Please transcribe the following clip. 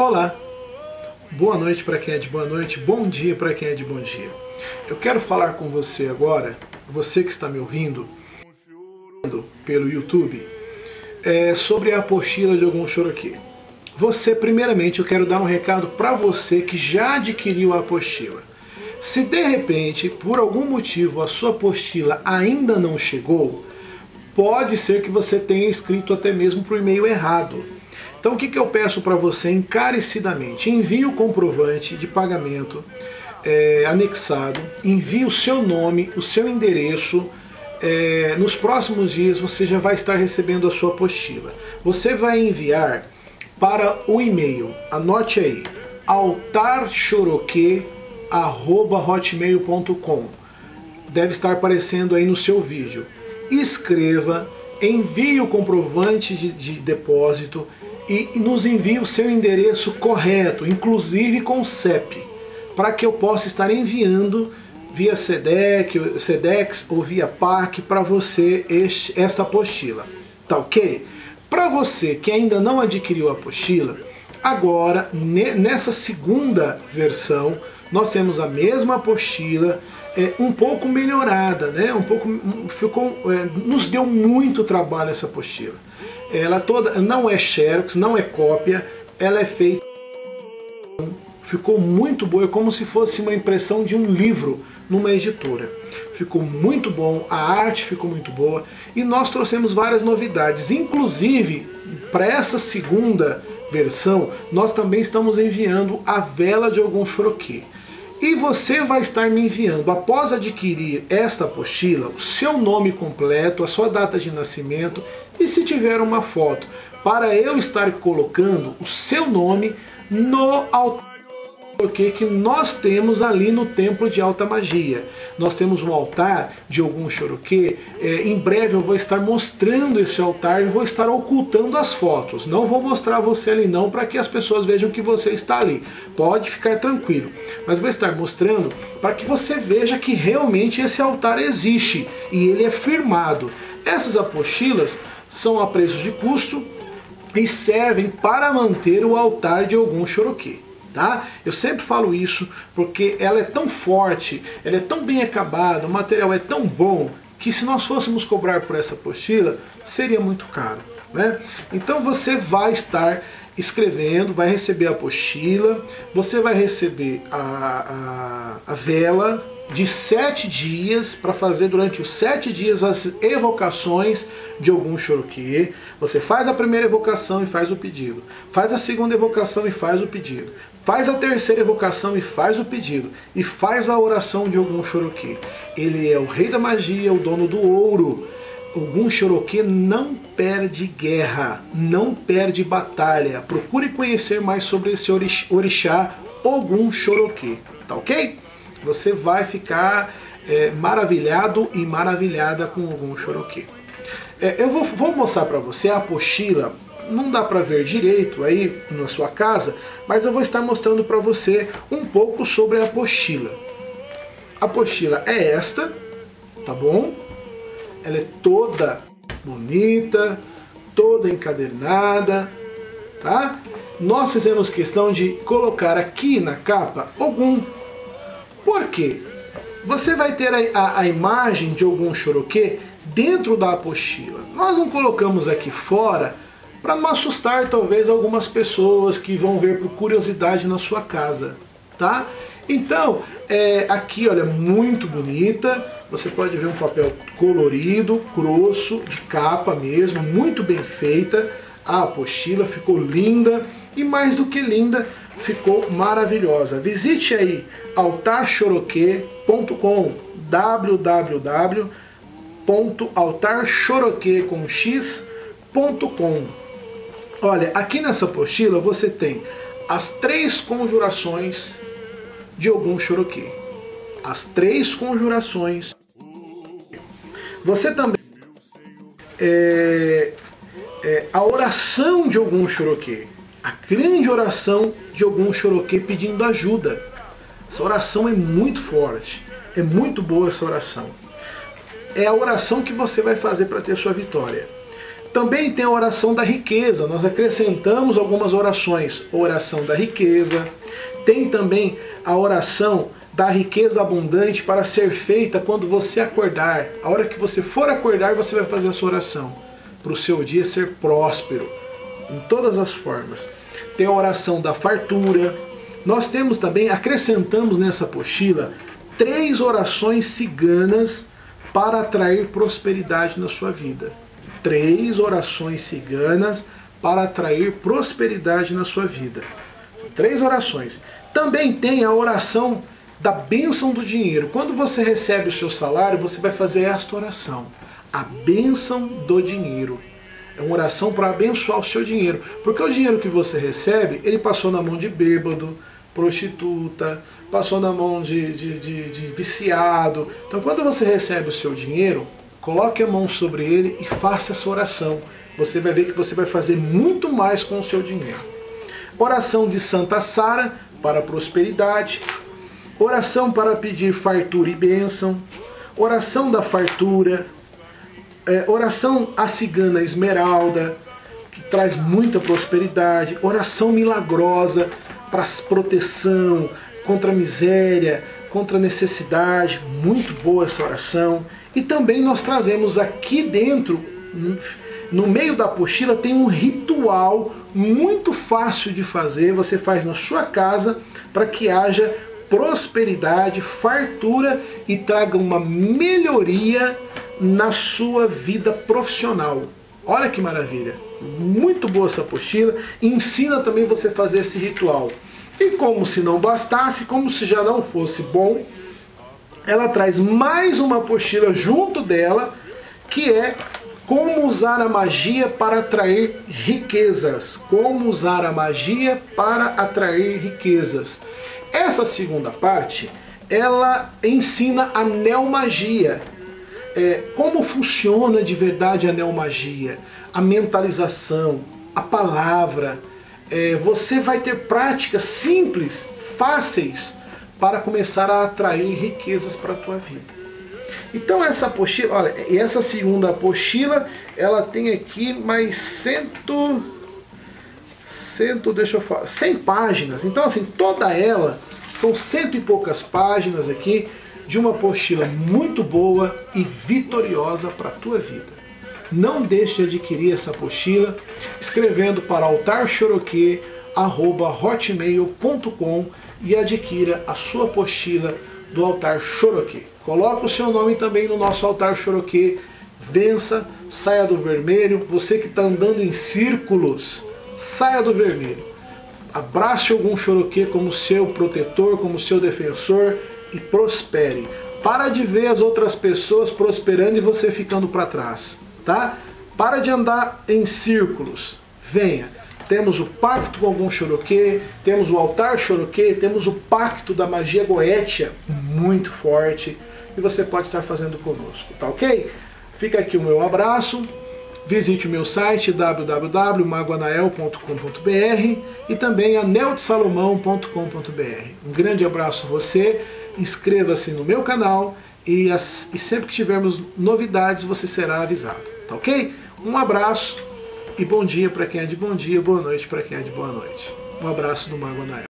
Olá, boa noite para quem é de boa noite, bom dia para quem é de bom dia. Eu quero falar com você agora, você que está me ouvindo pelo YouTube, sobre a apostila de Ogum Xoroquê. Você, primeiramente, eu quero dar um recado para você que já adquiriu a apostila. Se de repente, por algum motivo, a sua apostila ainda não chegou, pode ser que você tenha escrito até mesmo para o e-mail errado. Então o que eu peço para você encarecidamente? Envie o comprovante de pagamento anexado, envie o seu nome, o seu endereço. Nos próximos dias você já vai estar recebendo a sua apostila. Você vai enviar para o e-mail, anote aí, altarxoroque@hotmail.com. Deve estar aparecendo aí no seu vídeo. Escreva, envie o comprovante de depósito e nos envie o seu endereço correto, inclusive com CEP, para que eu possa estar enviando via SEDEX ou via PAC para você esta apostila, tá ok? Para você que ainda não adquiriu a apostila, agora nessa segunda versão nós temos a mesma apostila, um pouco melhorada, né? Nos deu muito trabalho essa apostila. Ela toda não é xerox, não é cópia, ela é feita, ficou muito boa, é como se fosse uma impressão de um livro numa editora. Ficou muito bom, a arte ficou muito boa e nós trouxemos várias novidades, inclusive para essa segunda versão nós também estamos enviando a vela de Ogum Xoroquê. E você vai estar me enviando, após adquirir esta apostila, o seu nome completo, a sua data de nascimento e, se tiver uma foto, para eu estar colocando o seu nome no altar que nós temos ali no templo de alta magia. Nós temos um altar de Ogum Xoroquê, em breve eu vou estar mostrando esse altar e vou estar ocultando as fotos. Não vou mostrar você ali não, para que as pessoas vejam que você está ali. Pode ficar tranquilo. Mas vou estar mostrando para que você veja que realmente esse altar existe e ele é firmado. Essas apostilas são a preço de custo e servem para manter o altar de Ogum Xoroquê. Tá? Eu sempre falo isso porque ela é tão forte, ela é tão bem acabada, o material é tão bom que se nós fôssemos cobrar por essa apostila seria muito caro, né? Então você vai estar escrevendo, vai receber a apostila, você vai receber a vela de 7 dias, para fazer durante os 7 dias as evocações de Ogum Xoroquê. Você faz a primeira evocação e faz o pedido, faz a segunda evocação e faz o pedido, faz a terceira evocação e faz o pedido, e faz a oração de Ogum Xoroquê. Ele é o rei da magia, o dono do ouro. Ogum Xoroquê não perde guerra, não perde batalha. Procure conhecer mais sobre esse orixá Ogum Xoroquê, tá ok? Você vai ficar maravilhado e maravilhada com Ogum Xoroquê. Eu vou mostrar para você a apostila. Não dá para ver direito aí na sua casa, mas eu vou estar mostrando para você um pouco sobre a apostila. A apostila é esta, tá bom? Ela é toda bonita, toda encadernada, tá? Nós fizemos questão de colocar aqui na capa Ogum. Por quê? Você vai ter a imagem de Ogum Xoroquê dentro da apostila. Nós não colocamos aqui fora para não assustar talvez algumas pessoas que vão ver por curiosidade na sua casa, tá? Então, aqui, olha, muito bonita. Você pode ver um papel colorido, grosso, de capa mesmo, muito bem feita. A apostila ficou linda e, mais do que linda, ficou maravilhosa. Visite aí altarxoroque.com, www.altarxoroque.com. Olha, aqui nessa apostila você tem as 3 conjurações de Ogum Xoroquê. As 3 conjurações. Você também a oração de Ogum Xoroquê, a grande oração de Ogum Xoroquê pedindo ajuda. Essa oração é muito forte, é muito boa essa oração. É a oração que você vai fazer para ter sua vitória. Também tem a oração da riqueza, nós acrescentamos algumas orações. Oração da riqueza, tem também a oração da riqueza abundante para ser feita quando você acordar. A hora que você for acordar, você vai fazer a sua oração, para o seu dia ser próspero, em todas as formas. Tem a oração da fartura. Nós temos também, acrescentamos nessa apostila, 3 orações ciganas para atrair prosperidade na sua vida. 3 orações ciganas para atrair prosperidade na sua vida. São 3 orações. Também tem a oração da bênção do dinheiro. Quando você recebe o seu salário, você vai fazer esta oração. A bênção do dinheiro. É uma oração para abençoar o seu dinheiro. Porque o dinheiro que você recebe, ele passou na mão de bêbado, prostituta, passou na mão de viciado. Então quando você recebe o seu dinheiro, coloque a mão sobre ele e faça essa oração. Você vai ver que você vai fazer muito mais com o seu dinheiro. Oração de Santa Sara para prosperidade. Oração para pedir fartura e bênção. Oração da fartura. Oração à cigana esmeralda, que traz muita prosperidade. Oração milagrosa para proteção, contra a miséria, contra a necessidade. Muito boa essa oração. E também nós trazemos aqui dentro, no meio da apostila, tem um ritual muito fácil de fazer. Você faz na sua casa para que haja prosperidade, fartura e traga uma melhoria na sua vida profissional. Olha que maravilha! Muito boa essa apostila. Ensina também você a fazer esse ritual. E como se não bastasse, como se já não fosse bom, ela traz mais uma apostila junto dela, que é como usar a magia para atrair riquezas. Como usar a magia para atrair riquezas. Essa segunda parte, ela ensina a neomagia. Como funciona de verdade a neomagia, a mentalização, a palavra. Você vai ter práticas simples, fáceis, para começar a atrair riquezas para a tua vida. Então essa apostila, olha, essa segunda apostila, ela tem aqui mais 100 páginas. Então assim, toda ela, são 100 e poucas páginas aqui, de uma apostila muito boa e vitoriosa para a tua vida. Não deixe de adquirir essa apostila escrevendo para altarxoroquê@hotmail.com e adquira a sua apostila do Altar Xoroquê. Coloque o seu nome também no nosso Altar Xoroquê. Vença, saia do vermelho. Você que está andando em círculos, saia do vermelho. Abrace Ogum Xoroquê como seu protetor, como seu defensor e prospere. Para de ver as outras pessoas prosperando e você ficando para trás, tá? Para de andar em círculos. Venha. Temos o Pacto com Ogum Xoroquê, temos o Altar Xoroquê, temos o Pacto da Magia Goétia, muito forte, e você pode estar fazendo conosco, tá ok? Fica aqui o meu abraço, visite o meu site www.magoanael.com.br e também aneldesalomão.com.br. Um grande abraço a você, inscreva-se no meu canal e sempre que tivermos novidades você será avisado, tá ok? Um abraço! E bom dia para quem é de bom dia, boa noite para quem é de boa noite. Um abraço do Mago Anael.